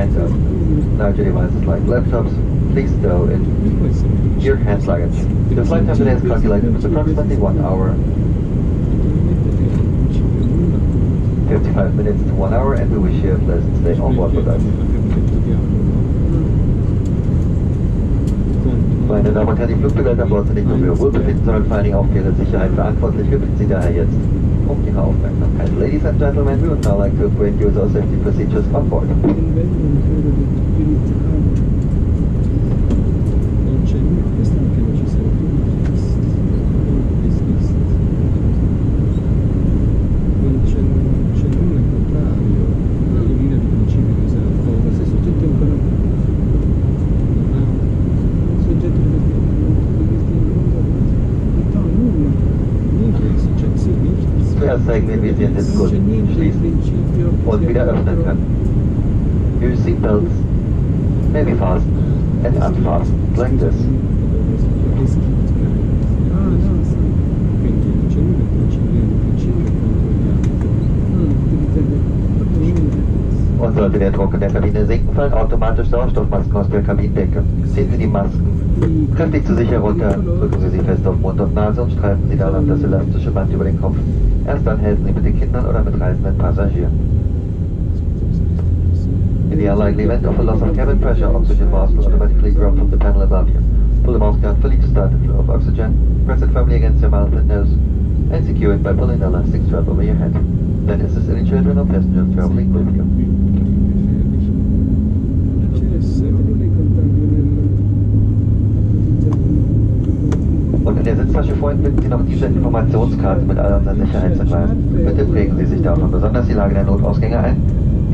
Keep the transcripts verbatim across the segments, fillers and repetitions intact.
hands up. Larger devices like laptops, please stow in your hands luggage. The flight time today is calculated with approximately one hour, fifty-five minutes to one hour, and we wish you a pleasant stay on board with us. Meine Damen und Herren, die Flugbegleiter an Bord sind nicht nur für ihr Wohlbefinden, sondern vor allen Dingen auch für ihre Sicherheit verantwortlich. Wir bitten Sie daher jetzt um Ihre Aufmerksamkeit. Ladies and gentlemen, we would now like to acquaint you with our safety procedures on board. Zeigen wir, wie Sie den Gurt schließen und wieder öffnen können. Your seatbelts may be fastened and unfastened like this. Und sollte der Druck in der Kabine sinken, fallen automatisch Sauerstoffmasken aus der Kabinendecke. Ziehen Sie die Masken kräftig zu sich herunter, drücken Sie sie fest auf Mund und Nase und streifen Sie dann auf das elastische Band über den Kopf. Erst dann helfen Sie mit den Kindern oder mit reisenden Passagieren. In the unlikely event of a loss of cabin pressure, oxygen mask will automatically drop from the panel above you. Pull the mask out fully to start the flow of oxygen, press it firmly against your mouth and nose, and secure it by pulling the elastic strap over your head. Then assist any children or passengers traveling with you. Und in der Sitztasche vorhin finden Sie noch diese Informationskarte mit all unseren Sicherheitshinweisen. Bitte prägen Sie sich davon besonders die Lage der Notausgänge ein.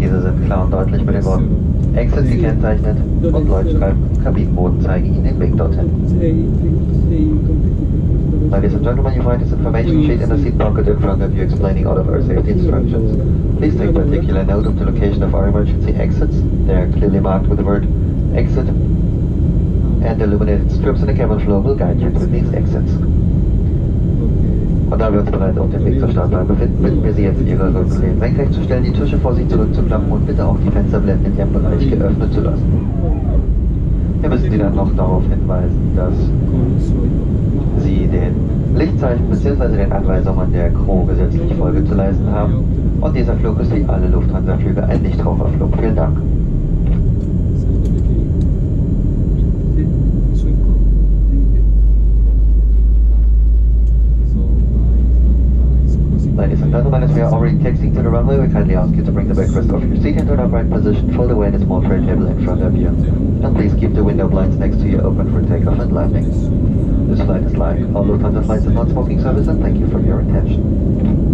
Diese sind klar und deutlich mit den Worten Exit gekennzeichnet und Leuchtstreifen im Kabinenboden zeigen Ihnen den Weg dorthin. Ladies and gentlemen, you find this information sheet in the seat pocket in front of you explaining all of our safety instructions. Please take particular note of the location of our emergency exits. They are clearly marked with the word Exit, and illuminated strips in the cabin floor will guide you to these exits. Und da wir uns bereits auf dem Weg zur Startbahn befinden, bitten wir Sie jetzt, Ihre Rückenlehnen senkrecht zu stellen, die Tische vor sich zurückzuklappen und bitte auch die Fensterblenden in Ihrem Bereich geöffnet zu lassen. Wir müssen Sie dann noch darauf hinweisen, dass Sie den Lichtzeichen bzw. den Anweisungen der Crew gesetzlich Folge zu leisten haben. Und dieser Flug ist wie alle Lufthansa-Flüge ein Nichtraucherflug. Vielen Dank. Ladies and gentlemen, as we are already taxiing to the runway, we kindly ask you to bring the backrest of your seat into an upright position, fold away the small tray table in front of you, and please keep the window blinds next to you open for takeoff and landing. This flight is like all Lufthansa flights of non-smoking service, and thank you for your attention.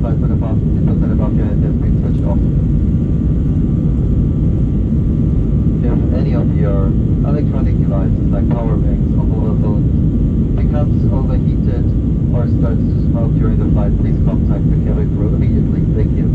flight above, flight above your head has been switched off. If any of your electronic devices like power banks or mobile phones becomes overheated or starts to smoke during the flight, please contact the cabin crew immediately. Thank you.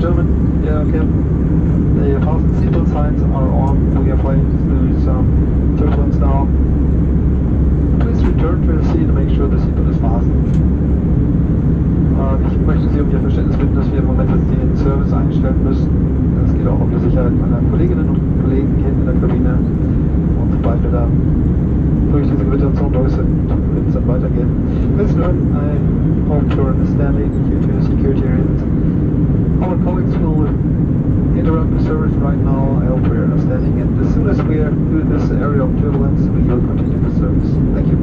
German. Yeah, okay. The fasten seatbelt signs are on. We are flying through some turbulence now. Please return to your seat and make sure the seatbelt is fastened. Ich möchte Sie um Ihr Verständnis bitten, dass wir im Moment den Service einstellen müssen. Das geht auch um die Sicherheit meiner Kolleginnen und Kollegen hier in der Kabine. Und sobald wir da durch diese Gewitterung durch sind, wird es dann weitergehen. Please learn, I hope you're understanding due to security reasons. Our colleagues will interrupt the service right now. I hope you're understanding. And as soon as we are through this area of turbulence, we will continue the service. Thank you.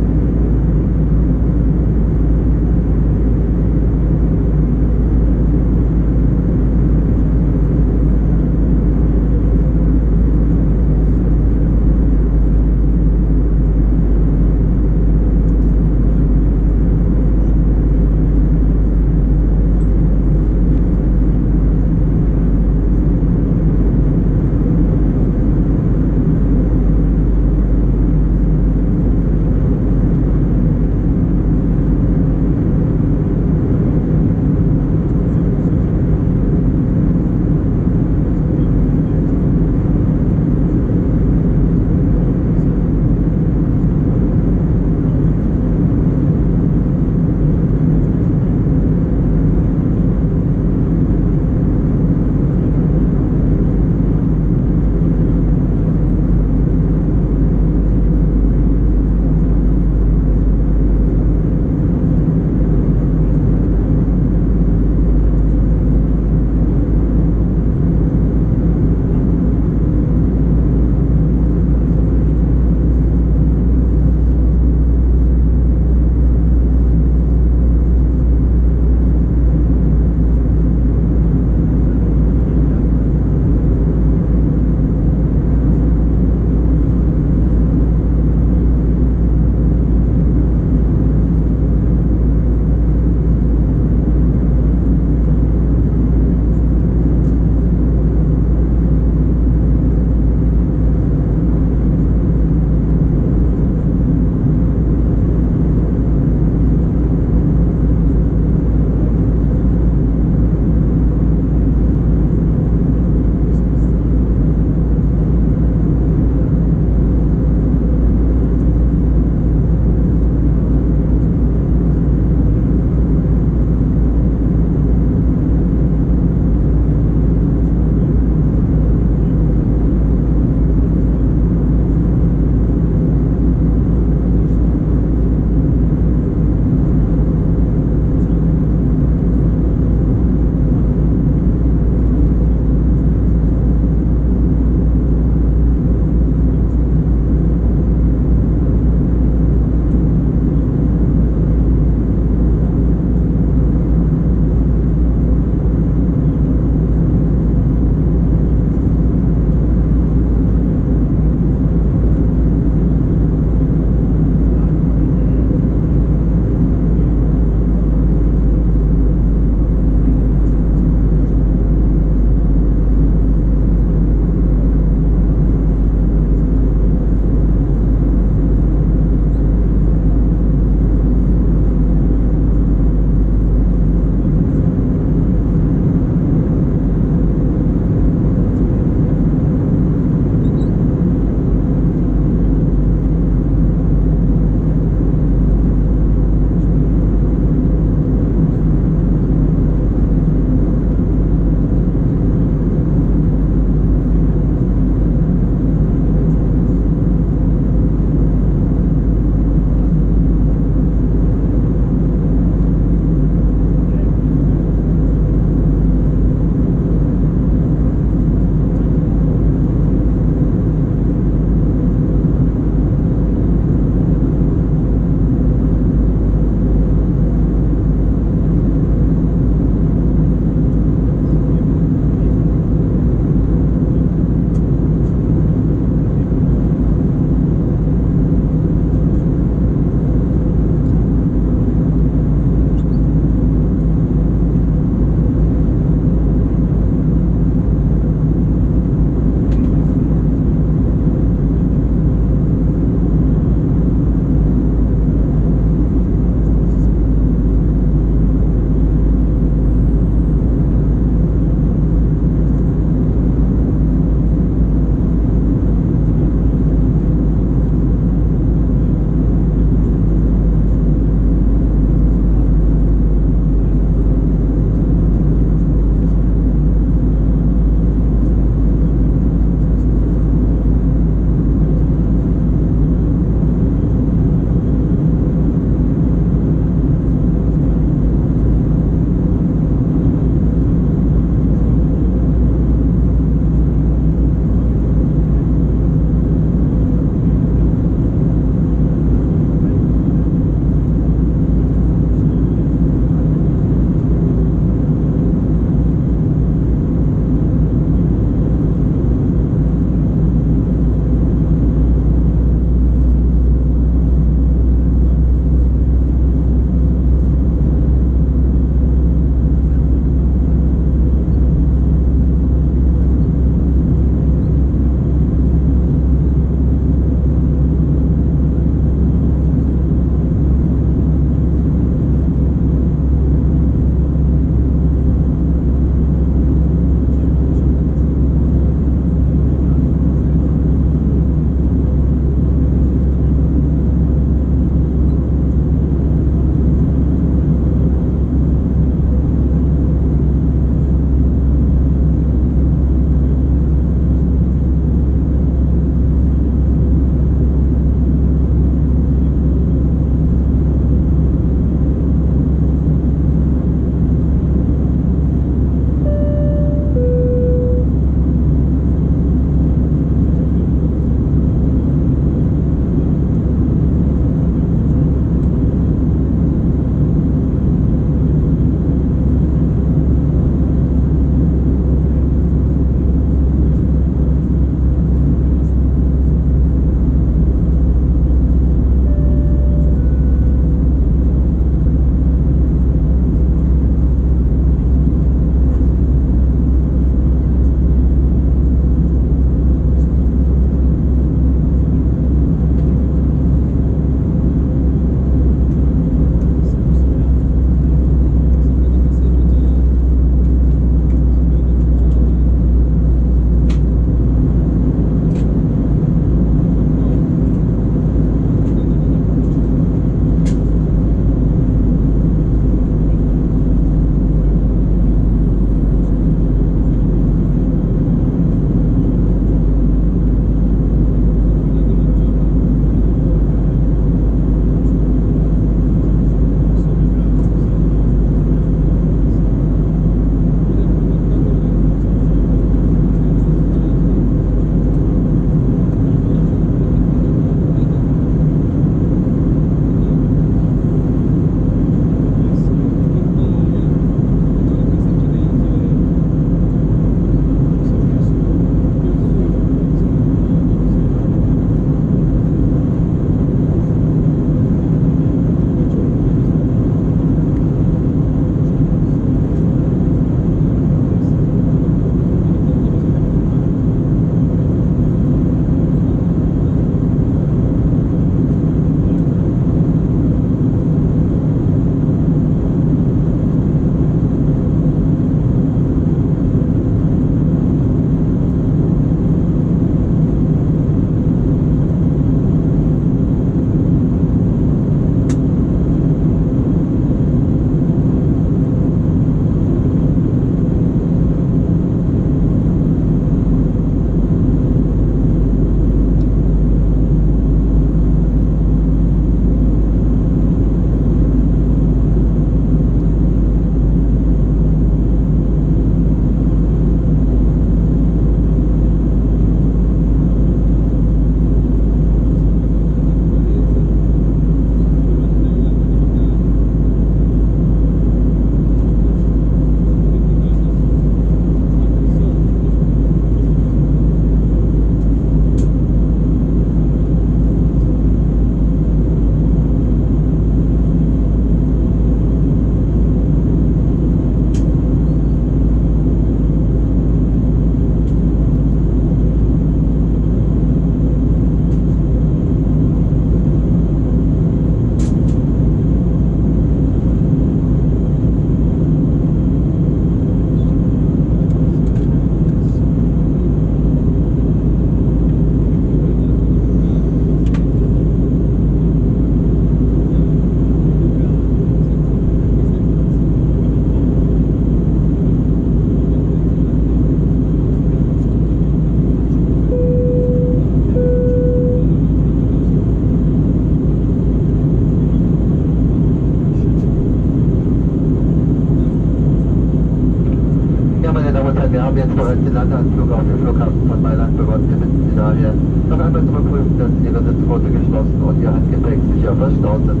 bereits die Landeanflüge auf dem Flughafen von Mailand begonnen sind in Italien. Noch einmal zu überprüfen, dass Ihre Sitzboote geschlossen und Ihr Handgepäck sicher verstaut sind.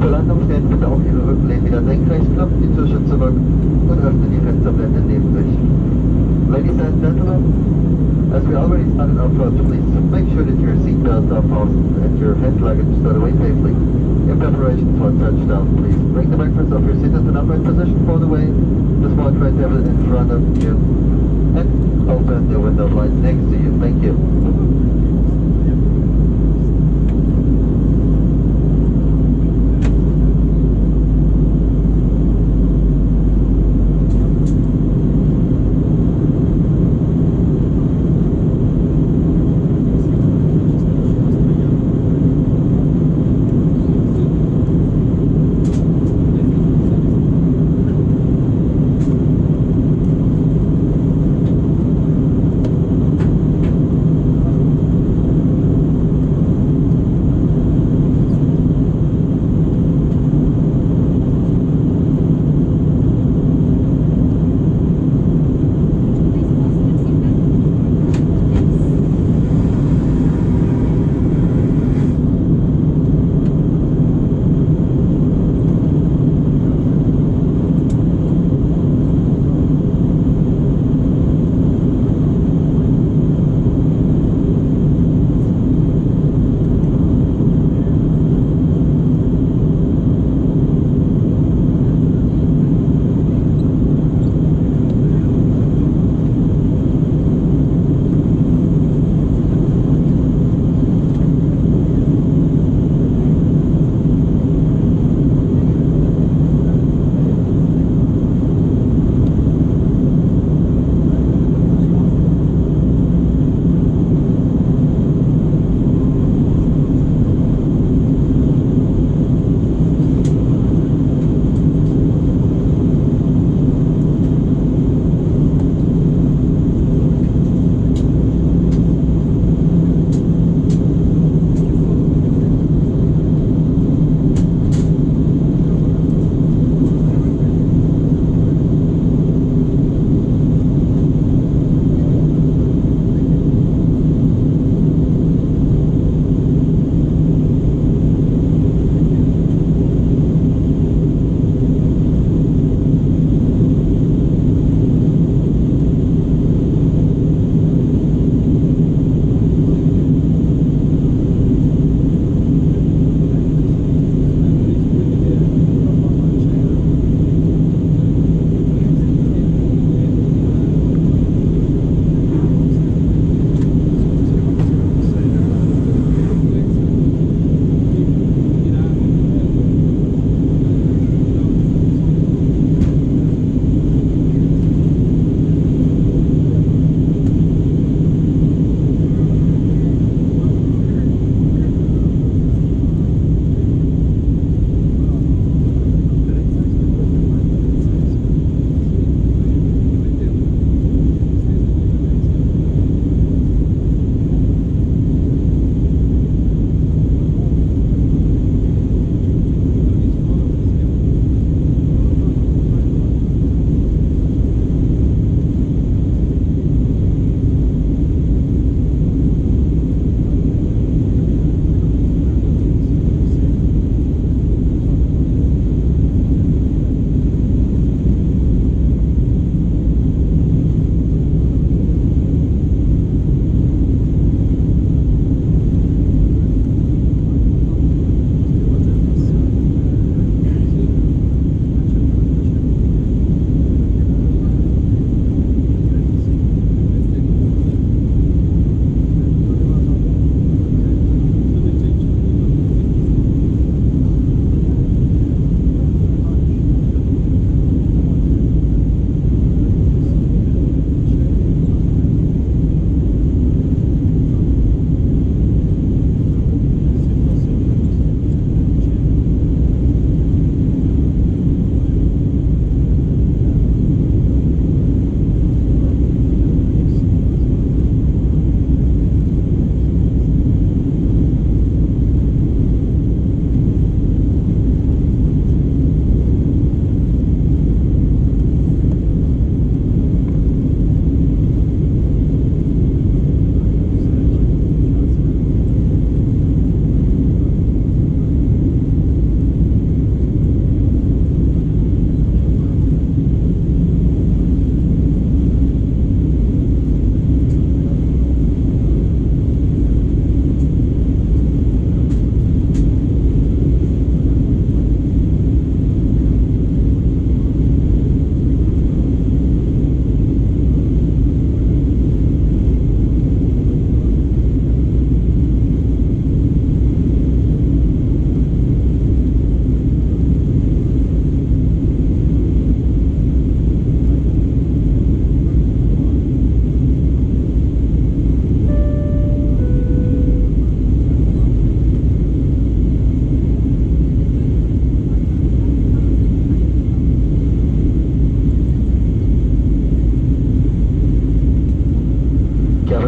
Zur Landung stellen bitte auch Ihre Rücklehne wieder senkrecht, klappen die Tische zurück und öffnen die Fensterblende neben sich. Ladies and gentlemen, as we already started our flight, please make sure that your seatbelts are fastened and your hand luggage stowed away safely. In preparation for touchdown, please bring the breakfast of your seat into an upright position for the way, the small tray table in front of you, and open the window light next to you. Thank you.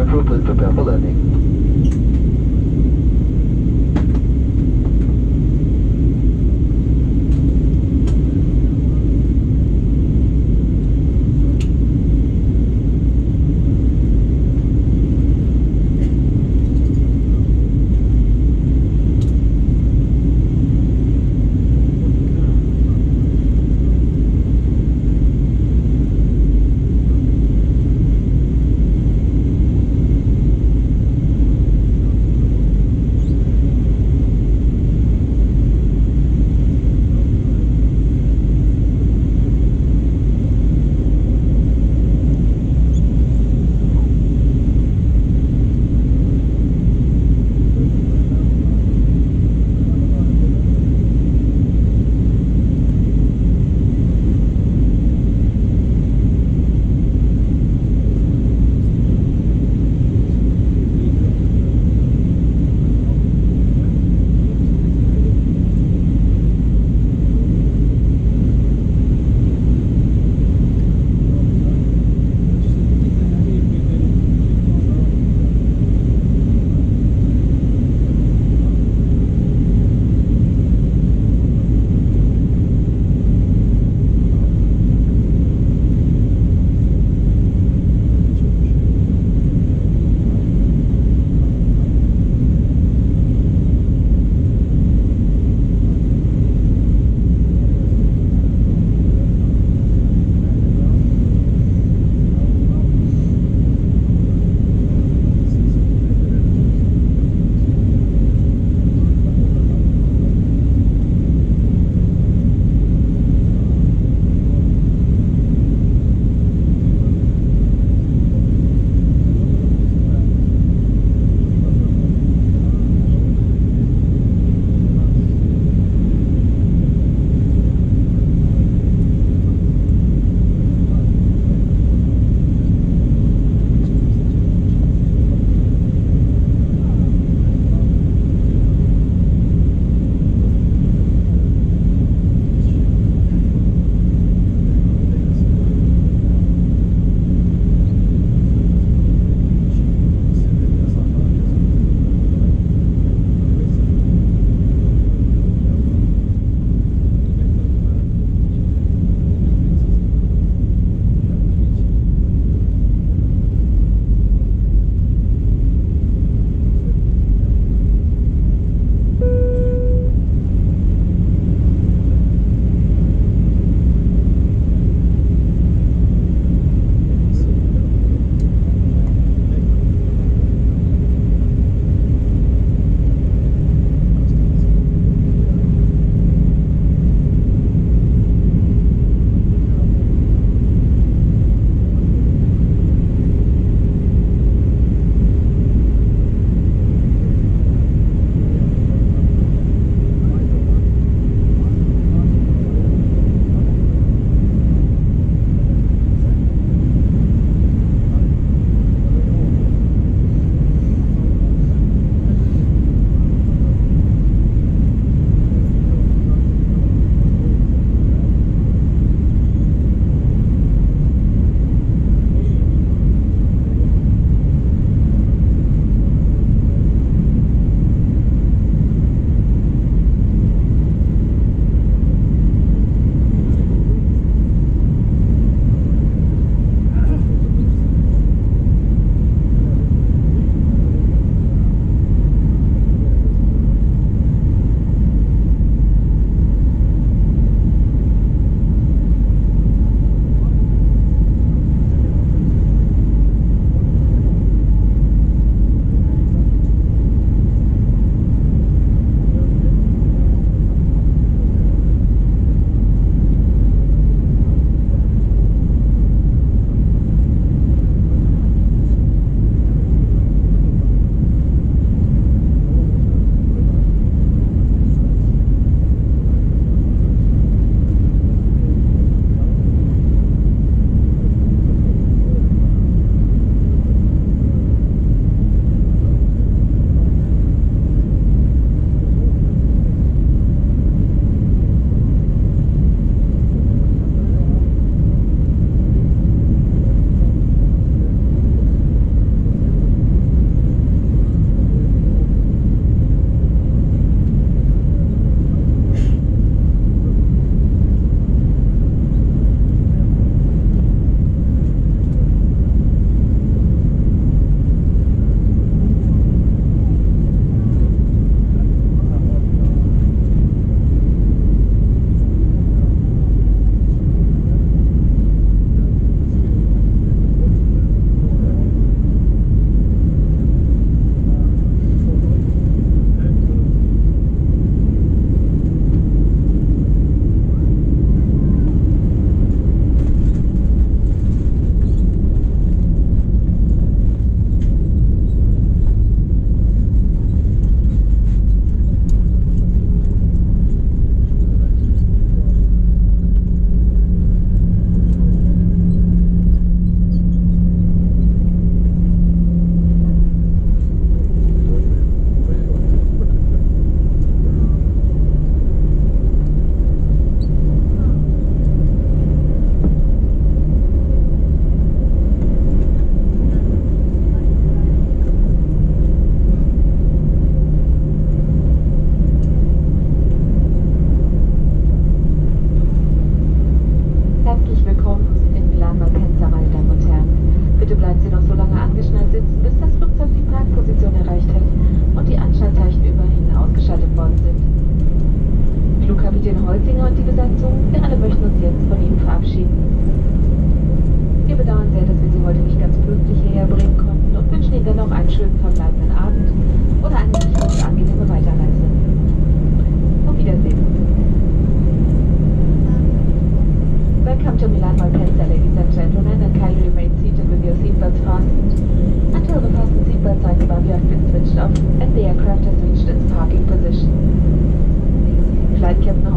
crew, please prepare for landing.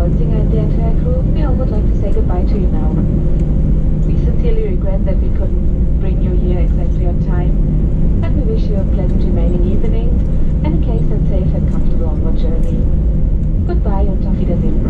Holzinger and the entire crew, we all would like to say goodbye to you now. We sincerely regret that we couldn't bring you here exactly on time, but we wish you a pleasant remaining evening and a case that's safe and comfortable on your journey. Goodbye und auf Wiedersehen.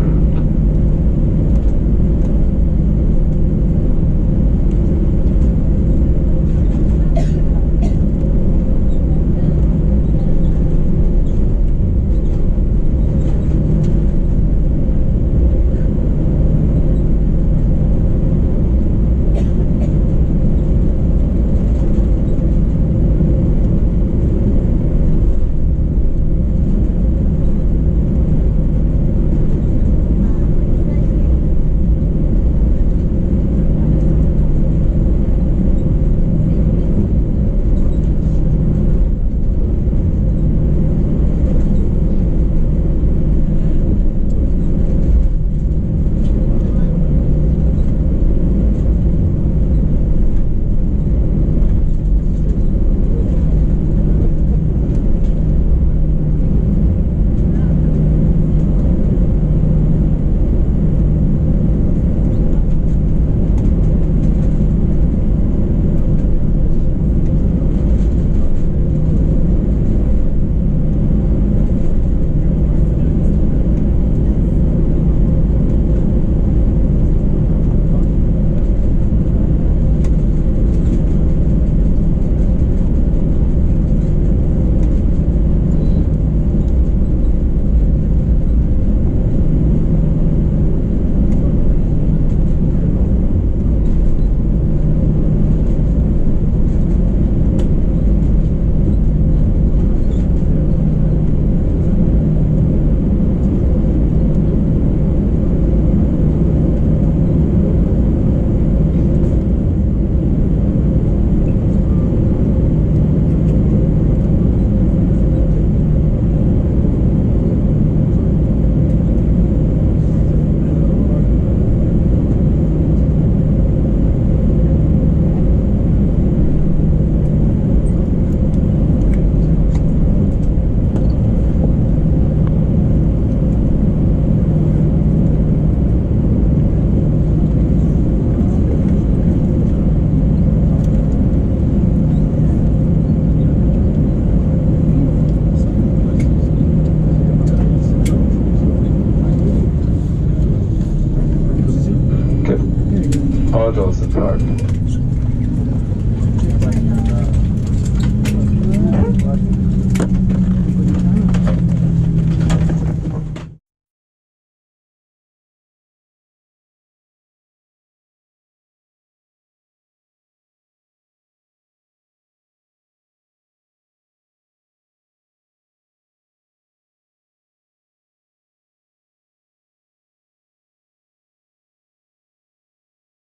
Autos in Fragen.